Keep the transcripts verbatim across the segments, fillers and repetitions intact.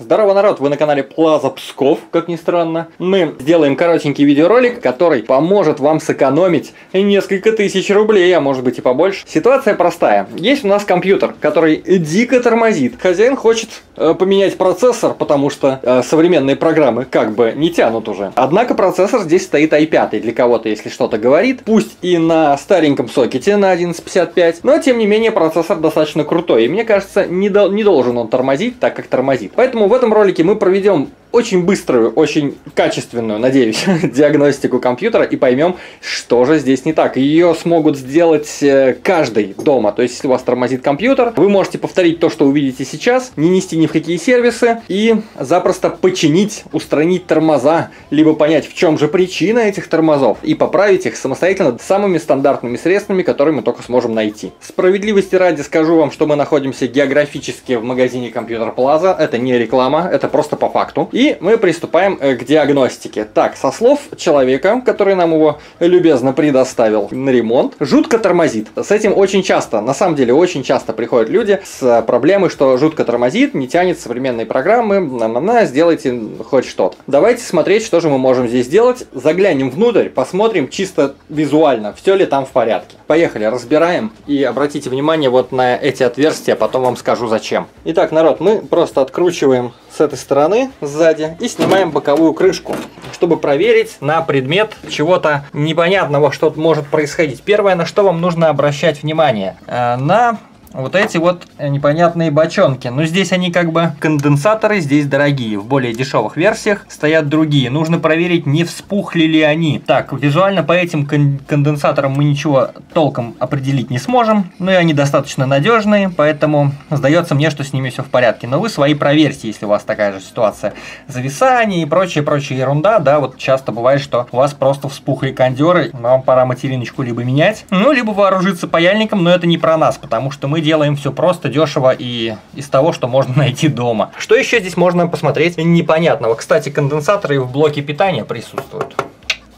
Здорово, народ! Вы на канале Плаза Псков, как ни странно. Мы сделаем коротенький видеоролик, который поможет вам сэкономить несколько тысяч рублей, а может быть и побольше. Ситуация простая. Есть у нас компьютер, который дико тормозит. Хозяин хочет э, поменять процессор, потому что э, современные программы как бы не тянут уже. Однако процессор здесь стоит ай пять, для кого-то, если что-то говорит. Пусть и на стареньком сокете на одиннадцать пятьдесят пять, но тем не менее процессор достаточно крутой. И мне кажется, не, до... не должен он тормозить, так как тормозит. Поэтому в этом ролике мы проведем очень быструю, очень качественную, надеюсь, диагностику компьютера и поймем, что же здесь не так. Ее смогут сделать каждый дома. То есть, если у вас тормозит компьютер, вы можете повторить то, что увидите сейчас, не нести ни в какие сервисы и запросто починить, устранить тормоза, либо понять, в чем же причина этих тормозов и поправить их самостоятельно самыми стандартными средствами, которые мы только сможем найти. Справедливости ради скажу вам, что мы находимся географически в магазине Computer Plaza. Это не реклама, это просто по факту. И И мы приступаем к диагностике. Так, со слов человека, который нам его любезно предоставил на ремонт, жутко тормозит. С этим очень часто, на самом деле, очень часто приходят люди с проблемой, что жутко тормозит, не тянет современные программы, на-на-на, сделайте хоть что-то. Давайте смотреть, что же мы можем здесь делать. Заглянем внутрь, посмотрим чисто визуально, все ли там в порядке. Поехали, разбираем. И обратите внимание вот на эти отверстия, потом вам скажу зачем. Итак, народ, мы просто откручиваем с этой стороны, сзади, и снимаем боковую крышку, чтобы проверить на предмет чего-то непонятного, что может происходить. Первое, на что вам нужно обращать внимание, на вот эти вот непонятные бочонки. Но здесь они как бы конденсаторы, здесь дорогие. В более дешевых версиях стоят другие. Нужно проверить, не вспухли ли они. Так, визуально по этим кон конденсаторам мы ничего толком определить не сможем. Но и они достаточно надежные, поэтому сдается мне, что с ними все в порядке. Но вы свои проверьте, если у вас такая же ситуация. Зависание и прочая-прочая ерунда. Да, вот часто бывает, что у вас просто вспухли кондеры. Вам пора материночку либо менять, ну, либо вооружиться паяльником, но это не про нас, потому что мы делаем все просто, дешево и из того, что можно найти дома. Что еще здесь можно посмотреть непонятного? Кстати, конденсаторы в блоке питания присутствуют.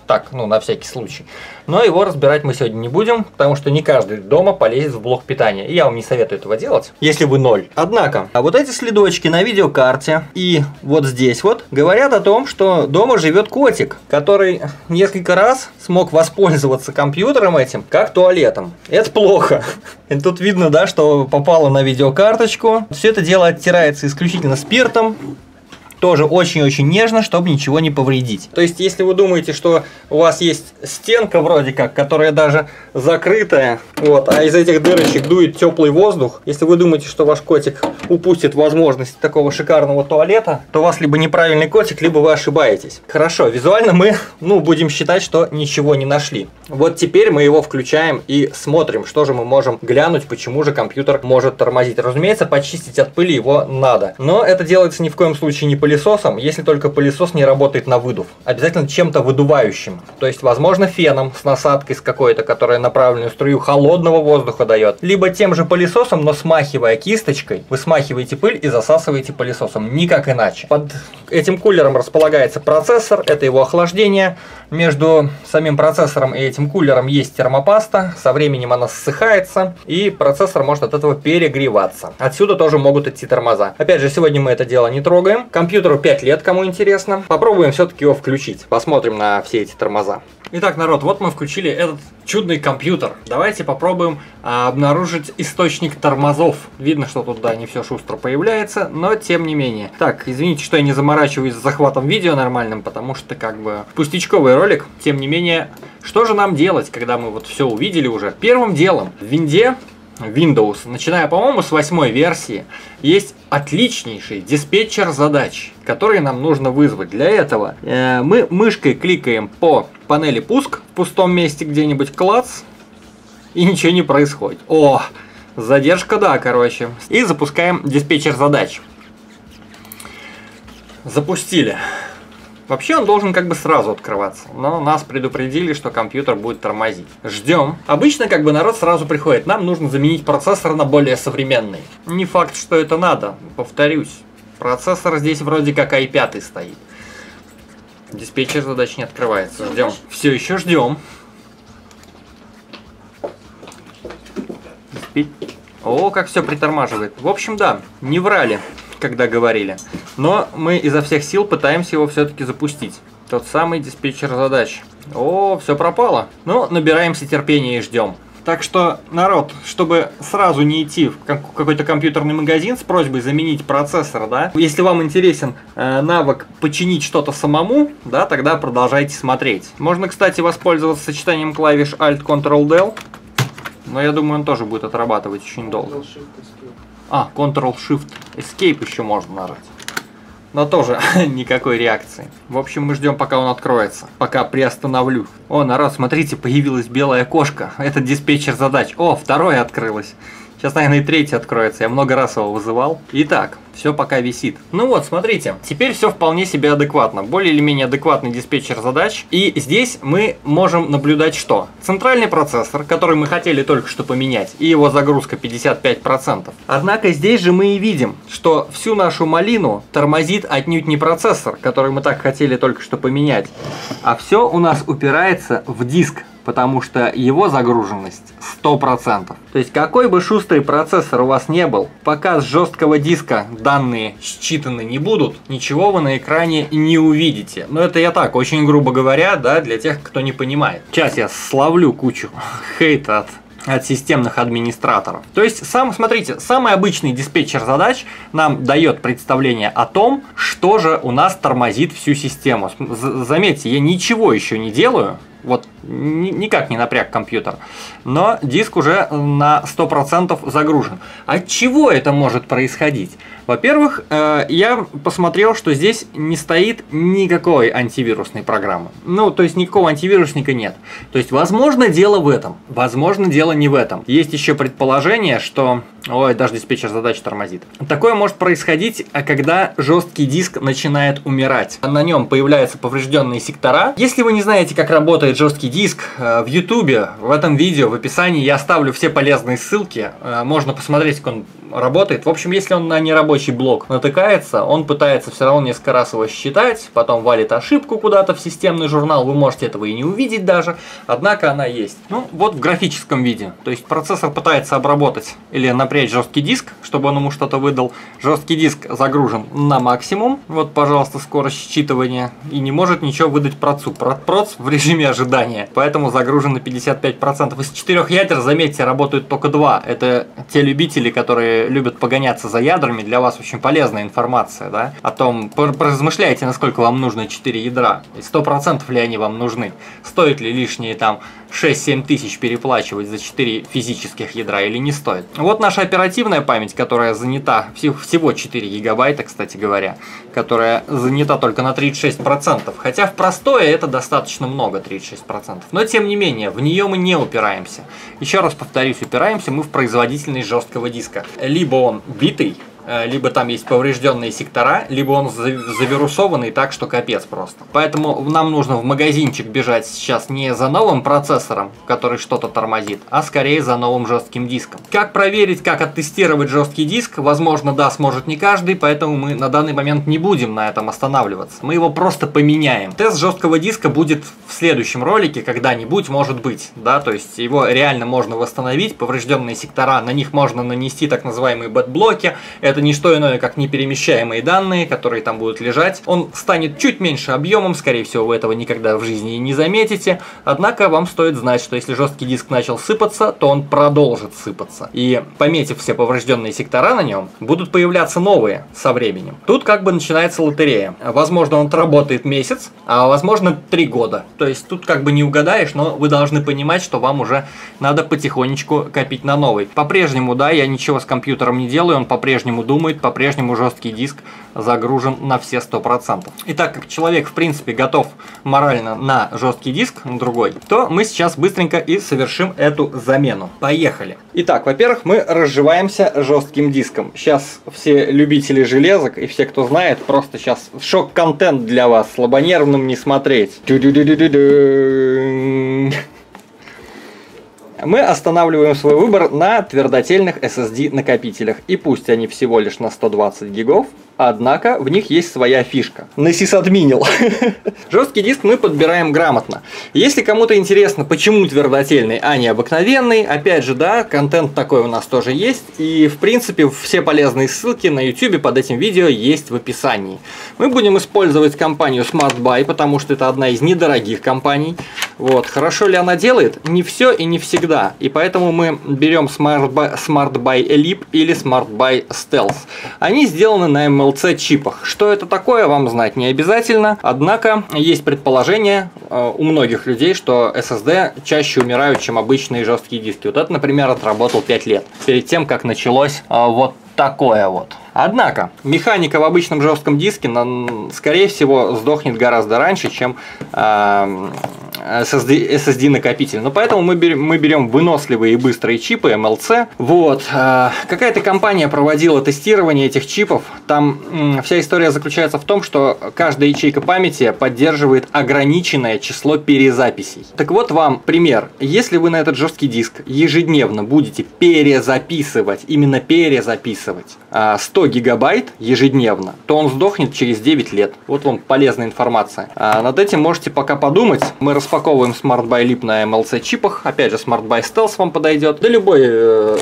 Так, ну, на всякий случай. Но его разбирать мы сегодня не будем, потому что не каждый дома полезет в блок питания. И я вам не советую этого делать, если вы ноль. Однако, а вот эти следочки на видеокарте и вот здесь вот говорят о том, что дома живет котик, который несколько раз смог воспользоваться компьютером этим как туалетом. Это плохо. И тут видно, да, что попало на видеокарточку. Все это дело оттирается исключительно спиртом. Тоже очень-очень нежно, чтобы ничего не повредить. То есть, если вы думаете, что у вас есть стенка вроде как, которая даже закрытая, вот, а из этих дырочек дует теплый воздух, если вы думаете, что ваш котик упустит возможность такого шикарного туалета, то у вас либо неправильный котик, либо вы ошибаетесь. Хорошо, визуально мы, ну, будем считать, что ничего не нашли. Вот теперь мы его включаем и смотрим, что же мы можем глянуть, почему же компьютер может тормозить. Разумеется, почистить от пыли его надо, но это делается ни в коем случае не пылесосом, если только пылесос не работает на выдув. Обязательно чем-то выдувающим. То есть, возможно, феном с насадкой с какой-то, которая направленную струю холодного воздуха дает. Либо тем же пылесосом, но смахивая кисточкой, вы смахиваете пыль и засасываете пылесосом. Никак иначе. Под этим кулером располагается процессор, это его охлаждение. Между самим процессором и этим кулером есть термопаста. Со временем она ссыхается, и процессор может от этого перегреваться. Отсюда тоже могут идти тормоза. Опять же, сегодня мы это дело не трогаем. Компьютеру пять лет, кому интересно. Попробуем все-таки его включить. Посмотрим на все эти тормоза. Итак, народ, вот мы включили этот чудный компьютер. Давайте попробуем а, обнаружить источник тормозов. Видно, что тут, да, не все шустро появляется, но тем не менее. Так, извините, что я не заморачиваюсь с захватом видео нормальным, потому что как бы пустячковый ролик. Тем не менее, что же нам делать, когда мы вот все увидели уже? Первым делом в винде... Windows, начиная, по-моему, с восьмой версии, есть отличнейший диспетчер задач, который нам нужно вызвать. Для этого э, мы мышкой кликаем по панели пуск в пустом месте где-нибудь, клац, и ничего не происходит. О, задержка, да, короче. И запускаем диспетчер задач. Запустили. Вообще он должен как бы сразу открываться, но нас предупредили, что компьютер будет тормозить. Ждем. Обычно как бы народ сразу приходит, нам нужно заменить процессор на более современный. Не факт, что это надо, повторюсь. Процессор здесь вроде как ай пять стоит. Диспетчер задач не открывается, ждем. Все еще ждем. О, как все притормаживает. В общем, да, не врали. когда говорили. Но мы изо всех сил пытаемся его все-таки запустить. Тот самый диспетчер задач. О, все пропало. Но набираемся терпения и ждем. Так что, народ, чтобы сразу не идти в какой-то компьютерный магазин с просьбой заменить процессор, да, если вам интересен э, навык починить что-то самому, да, тогда продолжайте смотреть. Можно, кстати, воспользоваться сочетанием клавиш Alt-Ctrl-Del, но я думаю, он тоже будет отрабатывать очень долго. А, Ctrl-Shift-Escape еще можно нажать. Но тоже никакой реакции. В общем, мы ждем, пока он откроется. Пока приостановлю. О, народ, смотрите, появилась белая окошко. Это диспетчер задач. О, второе открылось. Сейчас, наверное, и третье откроется. Я много раз его вызывал. Итак, все пока висит. Ну вот, смотрите. Теперь все вполне себе адекватно. Более или менее адекватный диспетчер задач. И здесь мы можем наблюдать что? Центральный процессор, который мы хотели только что поменять. И его загрузка пятьдесят пять процентов. Однако здесь же мы и видим, что всю нашу малину тормозит отнюдь не процессор, который мы так хотели только что поменять. А все у нас упирается в диск. Потому что его загруженность сто процентов. То есть какой бы шустрый процессор у вас не был, пока с жесткого диска данные считаны не будут, ничего вы на экране не увидите. Но это я так, очень грубо говоря, да, для тех, кто не понимает. Сейчас я словлю кучу хейта от... от системных администраторов. То есть, сам, смотрите, самый обычный диспетчер задач нам дает представление о том, что же у нас тормозит всю систему. Заметьте, я ничего еще не делаю, вот никак не напряг компьютер, но диск уже на сто процентов загружен. От чего это может происходить? Во-первых, я посмотрел, что здесь не стоит никакой антивирусной программы. Ну, то есть никакого антивирусника нет. То есть, возможно, дело в этом. Возможно, дело не в этом. Есть еще предположение, что... Ой, даже диспетчер задач тормозит. Такое может происходить, когда жесткий диск начинает умирать. На нем появляются поврежденные сектора. Если вы не знаете, как работает жесткий диск, в Ютубе, в этом видео, в описании я оставлю все полезные ссылки. Можно посмотреть, как он работает. В общем, если он на нерабочий блок натыкается, он пытается все равно несколько раз его считать, потом валит ошибку куда-то в системный журнал. Вы можете этого и не увидеть даже, однако она есть. Ну, вот в графическом виде. То есть процессор пытается обработать или напрямую жесткий диск, чтобы он ему что-то выдал. Жесткий диск загружен на максимум. Вот, пожалуйста, скорость считывания. И не может ничего выдать процу. Проц в режиме ожидания. Поэтому загружен на пятьдесят пять процентов. Из четырех ядер, заметьте, работают только два. Это те любители, которые любят погоняться за ядрами. Для вас очень полезная информация, да? О том, поразмышляйте, насколько вам нужно четыре ядра. И сто процентов ли они вам нужны. Стоит ли лишние там шесть-семь тысяч переплачивать за четыре физических ядра или не стоит. Вот наша оперативная память, которая занята всего четыре гигабайта, кстати говоря, которая занята только на тридцать шесть процентов, хотя в простое это достаточно много, тридцать шесть процентов, но тем не менее в нее мы не упираемся. Еще раз повторюсь, упираемся мы в производительность жесткого диска. Либо он битый, либо там есть поврежденные сектора, либо он завирусованный так, что капец просто. Поэтому нам нужно в магазинчик бежать сейчас не за новым процессором, который что-то тормозит, а скорее за новым жестким диском. Как проверить, как оттестировать жесткий диск? Возможно, да, сможет не каждый, поэтому мы на данный момент не будем на этом останавливаться. Мы его просто поменяем. Тест жесткого диска будет в следующем ролике, когда-нибудь, может быть, да, то есть его реально можно восстановить, поврежденные сектора, на них можно нанести так называемые бэт-блоки. Это не что иное, как неперемещаемые данные, которые там будут лежать. Он станет чуть меньше объемом, скорее всего, вы этого никогда в жизни и не заметите. Однако вам стоит знать, что если жесткий диск начал сыпаться, то он продолжит сыпаться. И, пометив все поврежденные сектора на нем, будут появляться новые со временем. Тут как бы начинается лотерея. Возможно, он отработает месяц, а возможно, три года. То есть тут как бы не угадаешь, но вы должны понимать, что вам уже надо потихонечку копить на новый. По-прежнему, да, я ничего с компьютером не делаю, он по-прежнему думает, по-прежнему жесткий диск загружен на все сто процентов. И так как человек, в принципе, готов морально на жесткий диск, на другой, то мы сейчас быстренько и совершим эту замену. Поехали! Итак, во-первых, мы разживаемся жестким диском. Сейчас все любители железок и все, кто знает, просто сейчас шок-контент для вас, слабонервным не смотреть. Мы останавливаем свой выбор на твердотельных эс эс ди накопителях. И пусть они всего лишь на сто двадцать гигов, Однако в них есть своя фишка. Насисадминил. Жесткий диск мы подбираем грамотно. Если кому-то интересно, почему твердотельный, а не обыкновенный, опять же, да, контент такой у нас тоже есть. И, в принципе, все полезные ссылки на YouTube под этим видео есть в описании. Мы будем использовать компанию SmartBuy, потому что это одна из недорогих компаний. Вот. Хорошо ли она делает? Не все и не всегда. И поэтому мы берем SmartBuy, SmartBuy Elite или SmartBuy Stealth. Они сделаны на эм эл си чипах. Что это такое, вам знать не обязательно. Однако есть предположение э, у многих людей, что эс эс ди чаще умирают, чем обычные жесткие диски. Вот это, например, отработал пять лет перед тем, как началось э, вот такое вот. Однако механика в обычном жестком диске, на, скорее всего, сдохнет гораздо раньше, чем э, эс эс ди, эс эс ди накопитель. Но поэтому мы берем, мы берем выносливые и быстрые чипы эм эл си. Вот. Какая-то компания проводила тестирование этих чипов. Там вся история заключается в том, что каждая ячейка памяти поддерживает ограниченное число перезаписей. Так вот вам пример. Если вы на этот жесткий диск ежедневно будете перезаписывать, именно перезаписывать сто гигабайт ежедневно, то он сдохнет через девять лет. Вот вам полезная информация. Над этим можете пока подумать. Мы рассмотрим. Распаковываем SmartBuy Leap на эм эл си чипах. Опять же, SmartBuy Stealth вам подойдет. Да любой э,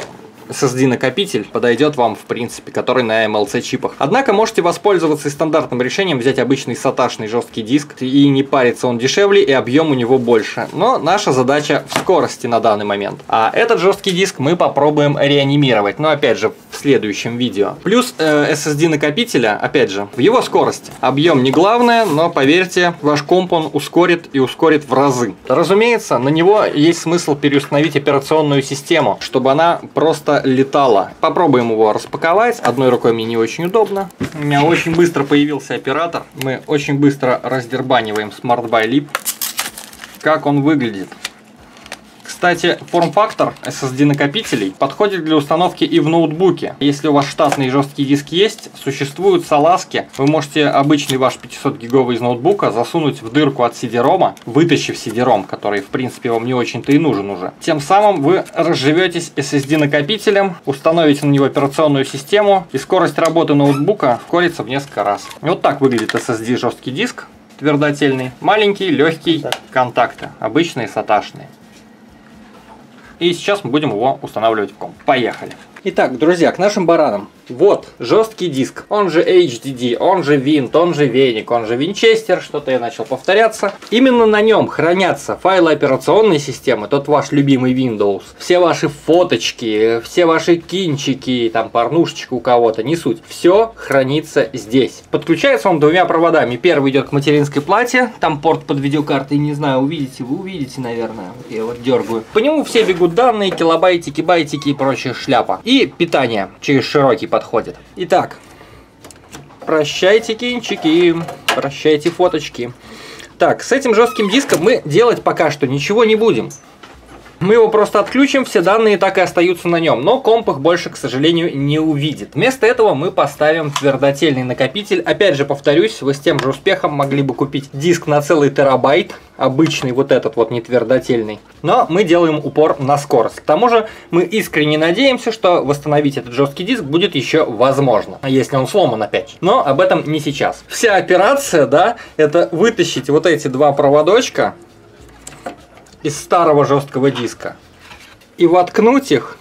эс эс ди накопитель подойдет вам, в принципе, который на эм эл си чипах. Однако можете воспользоваться и стандартным решением, взять обычный саташный жесткий диск, и не париться, он дешевле и объем у него больше. Но наша задача в скорости на данный момент. А этот жесткий диск мы попробуем реанимировать. Но опять же, в следующем видео. Плюс э, эс эс ди накопителя, опять же, в его скорости. Объем не главное, но поверьте, ваш комп он ускорит и ускорит в разы. Разумеется, на него есть смысл переустановить операционную систему, чтобы она просто летала. Попробуем его распаковать. Одной рукой мне не очень удобно. У меня очень быстро появился оператор. Мы очень быстро раздербаниваем SmartBuy Leap. Как он выглядит. Кстати, форм-фактор эс эс ди накопителей подходит для установки и в ноутбуке. Если у вас штатный жесткий диск есть, существуют салазки. Вы можете обычный ваш пятисотгиговый из ноутбука засунуть в дырку от си ди рома, вытащив си ди ром, который, в принципе, вам не очень-то и нужен уже. Тем самым вы разживетесь эс эс ди накопителем, установите на него операционную систему, и скорость работы ноутбука ускорится в несколько раз. Вот так выглядит эс эс ди жесткий диск твердотельный. Маленький, легкий, контакты, обычные саташные. И сейчас мы будем его устанавливать в комп. Поехали. Итак, друзья, к нашим баранам. Вот жесткий диск, он же эйч ди ди, он же Винт, он же Веник, он же Винчестер, что-то я начал повторяться. Именно на нем хранятся файлы операционной системы, тот ваш любимый Windows, все ваши фоточки, все ваши кинчики, там порнушечка у кого-то, не суть. Все хранится здесь. Подключается он двумя проводами. Первый идет к материнской плате, там порт под видеокарты, не знаю, увидите, вы увидите, наверное. Вот я вот дергаю. По нему все бегут данные, килобайтики, байтики и прочая шляпа. И питание через широкий подходит. Итак, прощайте кинчики, прощайте фоточки. Так, с этим жестким диском мы делать пока что ничего не будем. Мы его просто отключим, все данные так и остаются на нем, но комп их больше, к сожалению, не увидит. Вместо этого мы поставим твердотельный накопитель. Опять же, повторюсь, вы с тем же успехом могли бы купить диск на целый терабайт, обычный вот этот вот, не твердотельный. Но мы делаем упор на скорость. К тому же мы искренне надеемся, что восстановить этот жесткий диск будет еще возможно, если он сломан опять же. Но об этом не сейчас. Вся операция, да, это вытащить вот эти два проводочка из старого жесткого диска и воткнуть их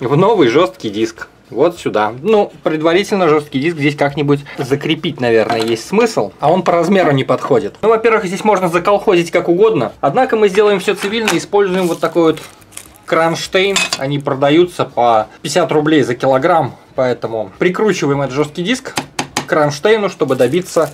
в новый жесткий диск. Вот сюда. Ну, предварительно жесткий диск здесь как-нибудь закрепить, наверное, есть смысл. А он по размеру не подходит. Ну, во-первых, здесь можно заколхозить как угодно. Однако мы сделаем все цивильно, используем вот такой вот кронштейн. Они продаются по пятьдесят рублей за килограмм. Поэтому прикручиваем этот жесткий диск к кронштейну, чтобы добиться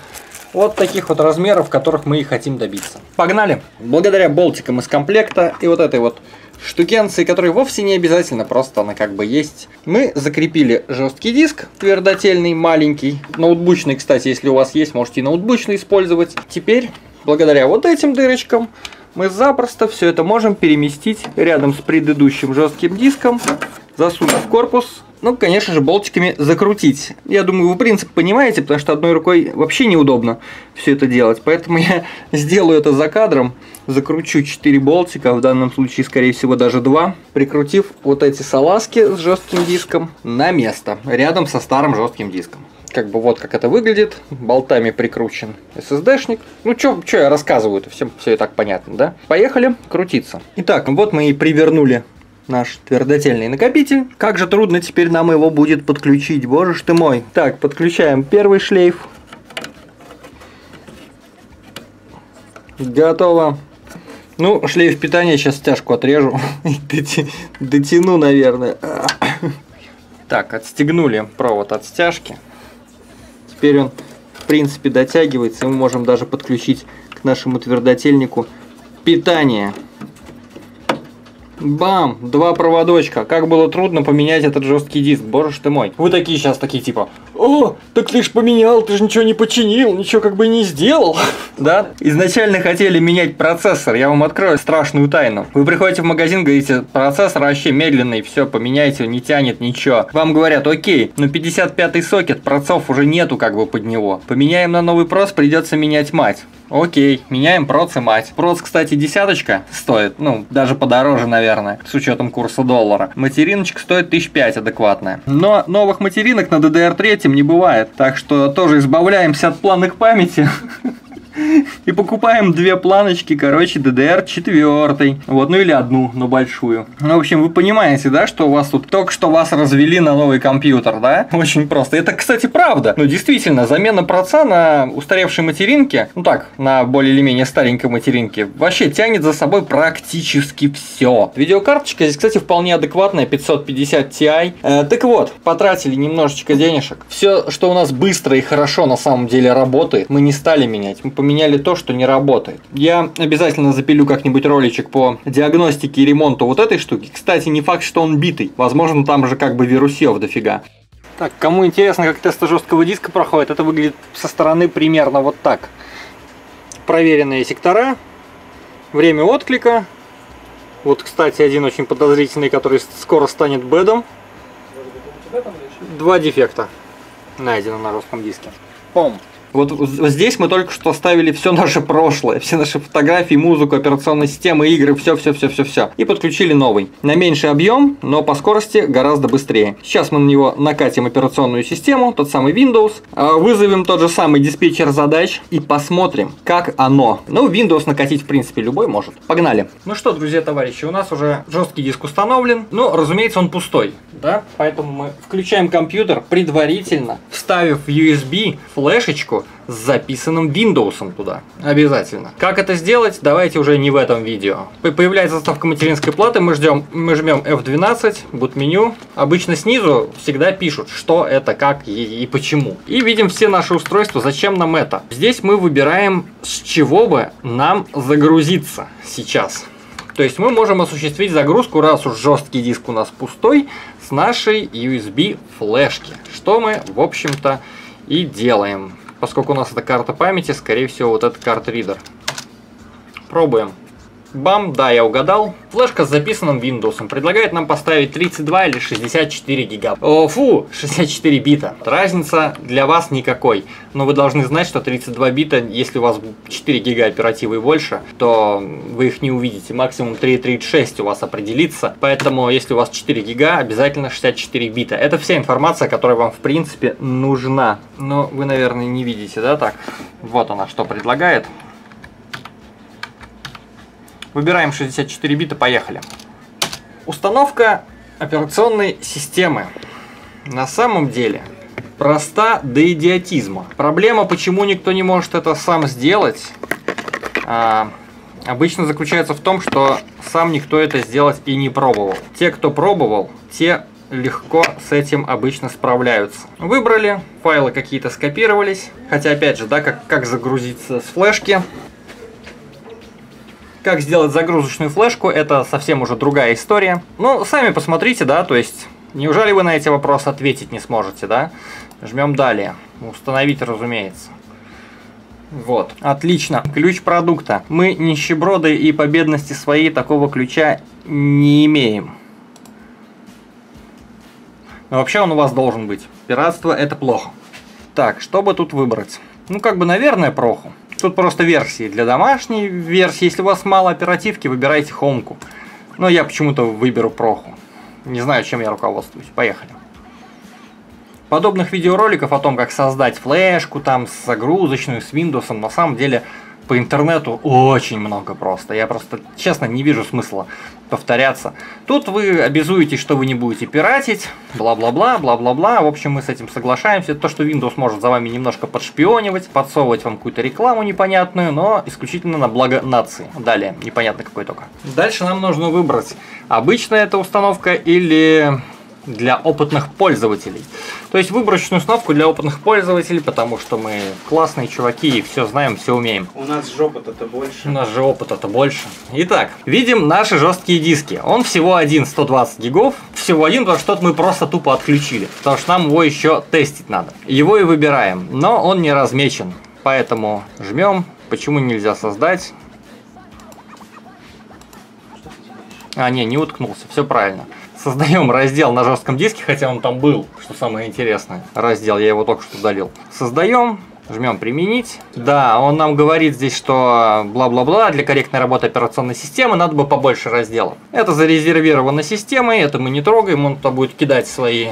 вот таких вот размеров, которых мы и хотим добиться. Погнали! Благодаря болтикам из комплекта и вот этой вот штукенции, которые вовсе не обязательно, просто она как бы есть. Мы закрепили жесткий диск, твердотельный, маленький. Ноутбучный, кстати, если у вас есть, можете и ноутбучный использовать. Теперь, благодаря вот этим дырочкам, мы запросто все это можем переместить рядом с предыдущим жестким диском, засунуть в корпус. Ну, конечно же, болтиками закрутить. Я думаю, вы принцип понимаете, потому что одной рукой вообще неудобно все это делать. Поэтому я сделаю это за кадром. Закручу четыре болтика, в данном случае, скорее всего, даже два, прикрутив вот эти салазки с жестким диском на место, рядом со старым жестким диском. как бы вот как это выглядит. Болтами прикручен эс эс дэ-шник. Ну, чё, чё я рассказываю-то? Всем все и так понятно, да? Поехали крутиться. Итак, вот мы и привернули наш твердотельный накопитель. Как же трудно теперь нам его будет подключить, боже ж ты мой. Так, подключаем первый шлейф. Готово. Ну, шлейф питания сейчас стяжку отрежу. Дотяну, наверное. Так, отстегнули провод от стяжки. Теперь он, в принципе, дотягивается. И мы можем даже подключить к нашему твердотельнику питание. Бам! Два проводочка. Как было трудно поменять этот жесткий диск, боже ж ты мой. Вы такие сейчас такие типа: о, так ты ж поменял, ты же ничего не починил, ничего как бы не сделал. Да? Изначально хотели менять процессор, я вам открою страшную тайну. Вы приходите в магазин, говорите: процессор вообще медленный, все, поменяйте, не тянет, ничего. Вам говорят: окей, но пятьдесят пятый сокет, процов уже нету как бы под него. Поменяем на новый проц, придется менять мать. Окей, меняем проц и мать. Проц, кстати, десяточка стоит, ну, даже подороже, наверное, с учетом курса доллара. Материночка стоит тысяч пять адекватная. Но новых материнок на ди ди ар три не бывает, так что тоже избавляемся от планок памяти. И покупаем две планочки, короче, ди ди ар четыре. Вот, ну или одну, но большую. Ну, в общем, вы понимаете, да, что у вас тут только что вас развели на новый компьютер, да? Очень просто. Это, кстати, правда. Ну, действительно, замена проца на устаревшей материнке, ну так, на более или менее старенькой материнке, вообще тянет за собой практически все. Видеокарточка здесь, кстати, вполне адекватная, пятьсот пятьдесят ти ай. Э, так вот, потратили немножечко денежек. Все, что у нас быстро и хорошо на самом деле работает, мы не стали менять. Мы меняли то, что не работает. Я обязательно запилю как-нибудь роличек по диагностике и ремонту вот этой штуки. Кстати, не факт, что он битый. Возможно, там же как бы вирусев дофига. Так, кому интересно, как тесты жесткого диска проходят, это выглядит со стороны примерно вот так. Проверенные сектора, время отклика. Вот, кстати, один очень подозрительный, который скоро станет бэдом. Два дефекта найдено на жестком диске. Пом. Вот здесь мы только что оставили все наше прошлое, все наши фотографии, музыку, операционные системы, игры, все-все-все-все-все. И подключили новый. На меньший объем, но по скорости гораздо быстрее. Сейчас мы на него накатим операционную систему, тот самый Windows, вызовем тот же самый диспетчер задач и посмотрим, как оно. Ну, Windows накатить, в принципе, любой может. Погнали. Ну что, друзья, товарищи, у нас уже жесткий диск установлен. Ну, разумеется, он пустой, да? Поэтому мы включаем компьютер, предварительно вставив в ю эс би флешечку с записанным Windows туда. Обязательно. Как это сделать, давайте уже не в этом видео. Появляется заставка материнской платы, мы ждем, мы жмем эф двенадцать, бут-меню. Обычно снизу всегда пишут, что это, как и, и почему. И видим все наши устройства, зачем нам это. Здесь мы выбираем, с чего бы нам загрузиться сейчас. То есть мы можем осуществить загрузку, раз уж жесткий диск у нас пустой, с нашей ю эс би-флешки. Что мы, в общем-то, и делаем. Поскольку у нас это карта памяти, скорее всего, вот этот карт-ридер. Пробуем. Бам, да, я угадал. Флешка с записанным Windows предлагает нам поставить тридцать два или шестьдесят четыре гига. О, фу, шестьдесят четыре бита. Разница для вас никакой. Но вы должны знать, что тридцать два бита, если у вас четыре гига оперативы и больше, то вы их не увидите. Максимум три тридцать шесть у вас определится. Поэтому, если у вас четыре гига, обязательно шестьдесят четыре бита. Это вся информация, которая вам, в принципе, нужна. Но вы, наверное, не видите, да, так? Вот она, что предлагает. Выбираем шестьдесят четыре бита, поехали. Установка операционной системы. На самом деле проста до идиотизма. Проблема, почему никто не может это сам сделать, а, обычно заключается в том, что сам никто это сделать и не пробовал. Те, кто пробовал, те легко с этим обычно справляются. Выбрали, файлы какие-то скопировались. Хотя, опять же, да, как, как загрузиться с флешки. Как сделать загрузочную флешку, это совсем уже другая история. Ну, сами посмотрите, да, то есть, неужели вы на эти вопросы ответить не сможете, да? Жмем далее. Установить, разумеется. Вот, отлично. Ключ продукта. Мы нищеброды и по бедности своей такого ключа не имеем. Но вообще он у вас должен быть. Пиратство — это плохо. Так, что бы тут выбрать? Ну, как бы, наверное, проху. Тут просто версии. Для домашней версии, если у вас мало оперативки, выбирайте хомку. Но я почему-то выберу проху. Не знаю, чем я руководствуюсь. Поехали. Подобных видеороликов о том, как создать флешку, там, загрузочную, с Windows, на самом деле по интернету очень много просто. Я просто, честно, не вижу смысла повторяться. Тут вы обязуетесь, что вы не будете пиратить, бла-бла-бла, бла-бла-бла. В общем, мы с этим соглашаемся. То, что Windows может за вами немножко подшпионивать, подсовывать вам какую-то рекламу непонятную, но исключительно на благо нации. Далее, непонятно какой только. Дальше нам нужно выбрать, обычная эта установка или для опытных пользователей. То есть выборочную установку для опытных пользователей, потому что мы классные чуваки и все знаем, все умеем. У нас же опыта-то больше. У нас же опыта-то больше. Итак, видим наши жесткие диски. Он всего один, сто двадцать гигов. Всего один, потому что мы просто тупо отключили. Потому что нам его еще тестить надо. Его и выбираем, но он не размечен. Поэтому жмем. Почему нельзя создать? А, не, не уткнулся. Все правильно. Создаем раздел на жестком диске, хотя он там был, что самое интересное. Раздел, я его только что удалил. Создаем, жмем применить. Да, он нам говорит здесь, что бла-бла-бла, для корректной работы операционной системы надо бы побольше разделов. Это зарезервировано системой, это мы не трогаем, он туда будет кидать свои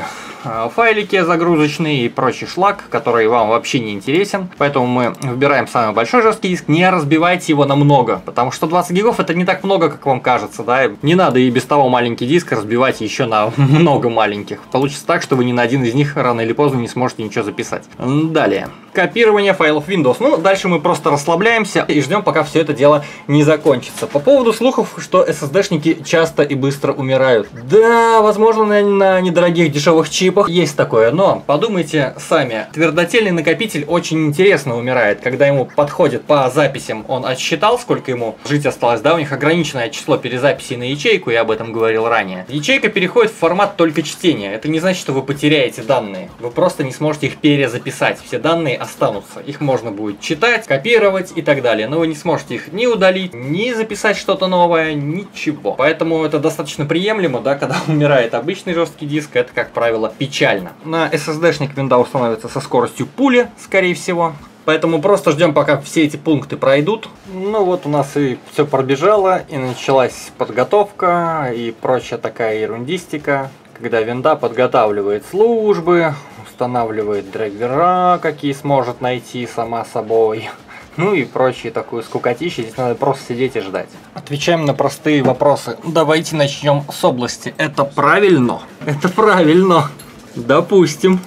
файлики загрузочные и прочий шлак, который вам вообще не интересен. Поэтому мы выбираем самый большой жесткий диск. Не разбивайте его на много, потому что двадцать гигов это не так много, как вам кажется, да? Не надо и без того маленький диск разбивать еще на много маленьких. Получится так, что вы ни на один из них рано или поздно не сможете ничего записать. Далее. Копирование файлов Windows. Ну, дальше мы просто расслабляемся и ждем, пока все это дело не закончится. По поводу слухов, что эс эс ди-шники часто и быстро умирают. Да, возможно, на недорогих дешевых чипах есть такое, но подумайте сами. Твердотельный накопитель очень интересно умирает, когда ему подходит по записям, он отсчитал, сколько ему жить осталось, да, у них ограниченное число перезаписей на ячейку, я об этом говорил ранее. Ячейка переходит в формат только чтения, это не значит, что вы потеряете данные, вы просто не сможете их перезаписать, все данные останутся, их можно будет читать, копировать и так далее, но вы не сможете их ни удалить, ни записать что-то новое, ничего. Поэтому это достаточно приемлемо, да, когда умирает обычный жесткий диск, это, как правило, печально. На эс эс ди-шник Windows становится со скоростью пули, скорее всего. Поэтому просто ждем, пока все эти пункты пройдут. Ну вот у нас и все пробежало, и началась подготовка, и прочая такая ерундистика, когда винда подготавливает службы, устанавливает драйвера, какие сможет найти сама собой. Ну и прочие такую скукотищу, здесь надо просто сидеть и ждать. Отвечаем на простые вопросы. Давайте начнем с области. Это правильно? Это правильно. Допустим.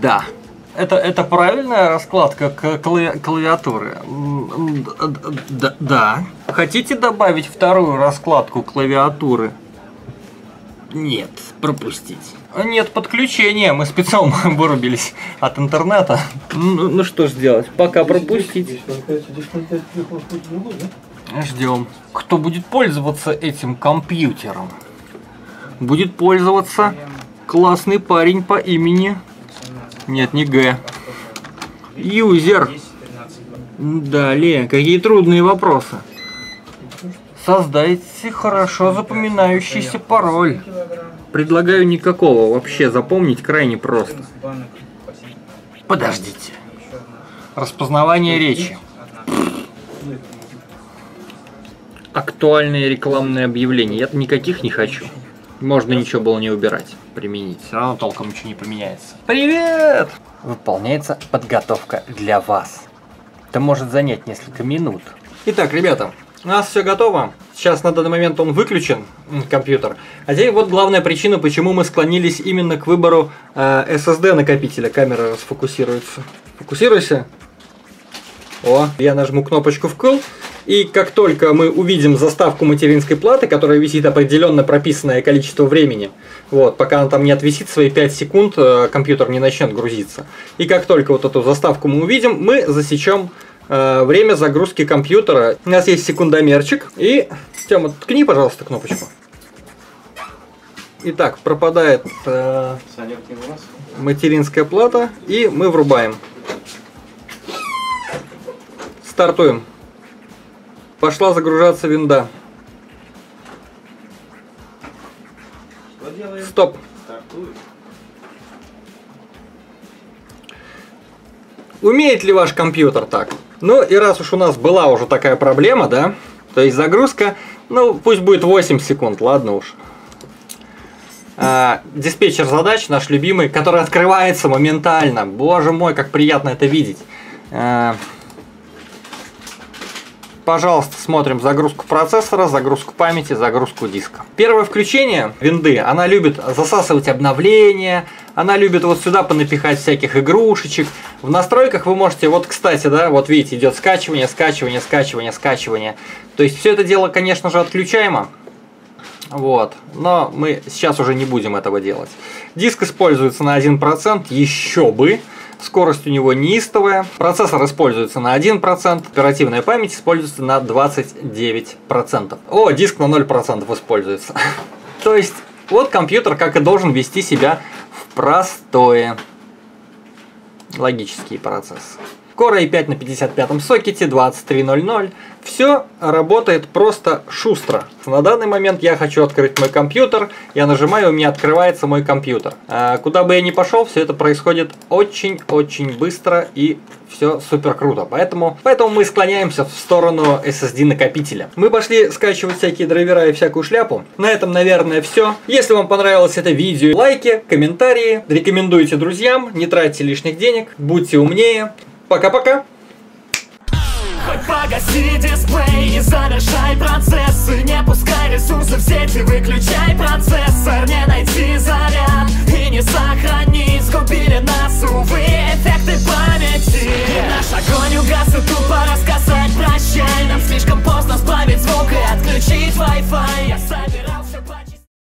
Да. Это, это правильная раскладка клави клавиатуры? Да, да. Хотите добавить вторую раскладку клавиатуры? Нет, пропустить. Нет подключения, мы спецом вырубились от интернета. Ну, ну что ж делать, пока пропустить. Ждем. Кто будет пользоваться этим компьютером? Будет пользоваться классный парень по имени... Нет, не Г. Юзер. Далее, какие трудные вопросы. Создайте хорошо запоминающийся пароль. Предлагаю никакого, вообще запомнить крайне просто. Подождите. Распознавание речи. Актуальные рекламные объявления. Я-то никаких не хочу. Можно ничего было не убирать. Применить. Все равно толком ничего не применяется. Привет! Выполняется подготовка для вас. Это может занять несколько минут. Итак, ребята, у нас все готово. Сейчас на данный момент он выключен, компьютер. А здесь вот главная причина, почему мы склонились именно к выбору э, эс эс ди накопителя. Камера расфокусируется. Фокусируйся. О, я нажму кнопочку «Вкл». И как только мы увидим заставку материнской платы, которая висит определенно прописанное количество времени, вот, пока она там не отвисит свои пять секунд, компьютер не начнет грузиться. И как только вот эту заставку мы увидим, мы засечем э, время загрузки компьютера. У нас есть секундомерчик. И, Тёма, ткни, пожалуйста, кнопочку. Итак, пропадает э, материнская плата, и мы врубаем. Стартуем. Пошла загружаться винда. Стоп. Стартует. Умеет ли ваш компьютер так? Ну и раз уж у нас была уже такая проблема, да, то есть загрузка, ну пусть будет восемь секунд, ладно уж. э, диспетчер задач наш любимый, который открывается моментально. Боже мой, как приятно это видеть. Э, пожалуйста, смотрим загрузку процессора, загрузку памяти, загрузку диска. Первое включение винды, она любит засасывать обновления, она любит вот сюда понапихать всяких игрушечек. В настройках вы можете, вот, кстати, да, вот видите, идет скачивание, скачивание, скачивание, скачивание. То есть все это дело, конечно же, отключаемо. Вот, но мы сейчас уже не будем этого делать. Диск используется на один процент, еще бы. Скорость у него неистовая. Процессор используется на один процент. Оперативная память используется на двадцать девять процентов. О, диск на ноль процентов используется. То есть, вот компьютер как и должен вести себя в простое. Логический процесс. Core ай пять на пятьдесят пятом сокете, двадцать три ноль ноль. Все работает просто шустро. На данный момент я хочу открыть мой компьютер. Я нажимаю, у меня открывается мой компьютер. А куда бы я ни пошел, все это происходит очень-очень быстро и все супер круто. Поэтому, поэтому мы склоняемся в сторону эс эс ди накопителя. Мы пошли скачивать всякие драйвера и всякую шляпу. На этом, наверное, все. Если вам понравилось это видео, лайки, комментарии. Рекомендуйте друзьям, не тратьте лишних денег, будьте умнее. Пока-пока! Хоть погаси дисплей и завершай процессы, не пускай ресурсы в сети, выключай.